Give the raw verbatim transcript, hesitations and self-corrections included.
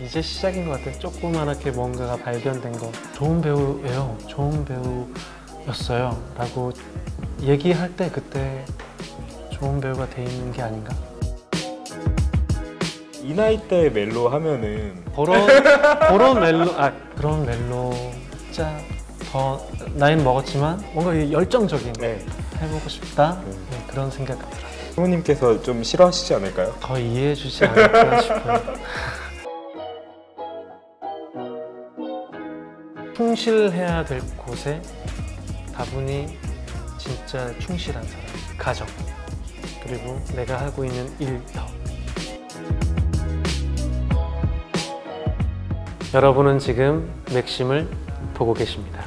이제 시작인 것 같아요. 조그맣게 뭔가가 발견된 거. 좋은 배우예요. 좋은 배우였어요. 라고 얘기할 때 그때 좋은 배우가 돼 있는 게 아닌가? 이 나이대의 멜로 하면은 그런, 그런 멜로, 아 그런 멜로 진짜 더 나이는 먹었지만 뭔가 열정적인 네. 해보고 싶다 네. 네, 그런 생각이 들어요. 부모님께서 좀 싫어하시지 않을까요? 더 이해해 주지 않을까 싶어요. 충실해야 될 곳에 다분히 진짜 충실한 사람, 가정, 그리고 내가 하고 있는 일터. 여러분은 지금 맥심을 보고 계십니다.